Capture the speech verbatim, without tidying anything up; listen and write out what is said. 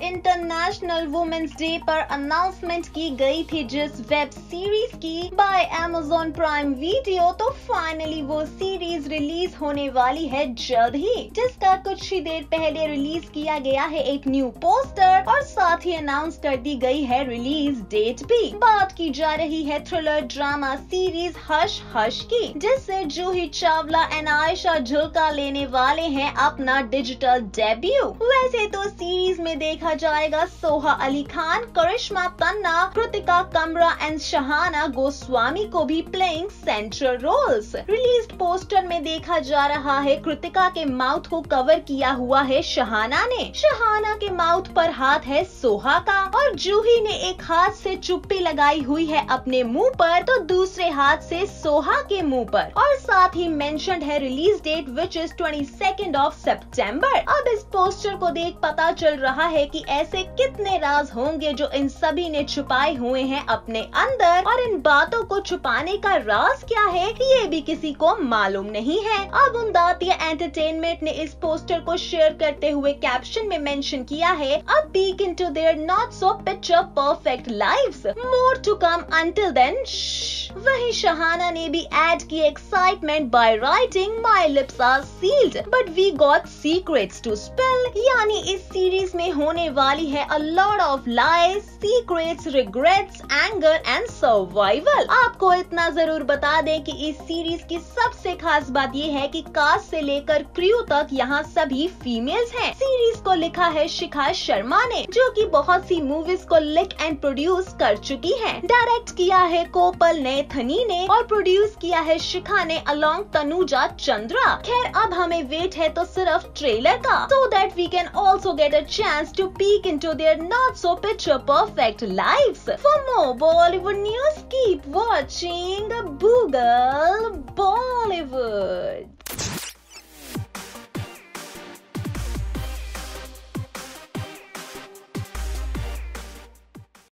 पर international women's day पर announcement की गई थी जिस वेब सीरीज की बाय अमेज़न प्राइम वीडियो, तो फाइनली वो सीरीज रिलीज होने वाली है जल्द ही, जिसका कुछ ही देर पहले रिलीज किया गया है एक न्यू पोस्टर और साथ ही अनाउंस कर दी गई है रिलीज डेट भी। बात की जा रही है thriller drama series hush hush की, जिससे जूही चावला एंड आयशा झुलका लेने वाले हैं अपना डिजिटल डेब्यू। वैसे तो सीरीज में देखा जाएगा सोहा अली खान, करिश्मा तन्ना, कृतिका कमरा एंड शहाना गोस्वामी को भी playing central roles. Release poster में देखा जा रहा है कृतिका के माउथ को कवर किया हुआ है शहाना ने, शहाना के माउथ पर हाथ है सोहा का और जूही ने एक हाथ से चुप्पी लगाई हुई है अपने मुंह पर तो दूसरे हाथ से सोहा के मुंह पर, और साथ ही मेंशन्ड है release date which is twenty second of September. अब इस पोस्टर को देख पता चल रहा है कि ऐसे कितने राज होंगे जो इन सभी ने छुपाए हुए हैं अपने अंदर, और इन बातों को छुपाने का राज क्या है ये भी किसी को मालूम नहीं है। अब उन्नाटी एंटरटेनमेंट ने इस पोस्टर को शेयर करते हुए कैप्शन में मेंशन किया है अ peek into their not so picture perfect lives, more to come until then। वहीं शहाना ने भी ऐड की excitement by writing my lips are sealed but we got secrets to spill, यानी इस सीरीज में होने वाली है a lot of lies, secrets, regrets, anger and survival. आपको इतना जरूर बता दें कि इस सीरीज की सबसे खास बात ये है कि कास्ट से लेकर क्रू तक यहाँ सभी फीमेल्स हैं। सीरीज को लिखा है शिखा शर्मा ने, जो कि बहुत सी मूवीज को लिख एंड प्रोड्यूस कर चुकी हैं। डायरेक्ट किया है कोपल डे थनी ने और प्रोड्यूस किया है शिखा ने अलोंग तनुजा चंद्रा। खैर अब हमें वेट है तो सिर्फ ट्रेलर का, so that we can also get a chance to peek into their not so picture perfect lives. For more Bollywood news keep watching Bugle Bollywood.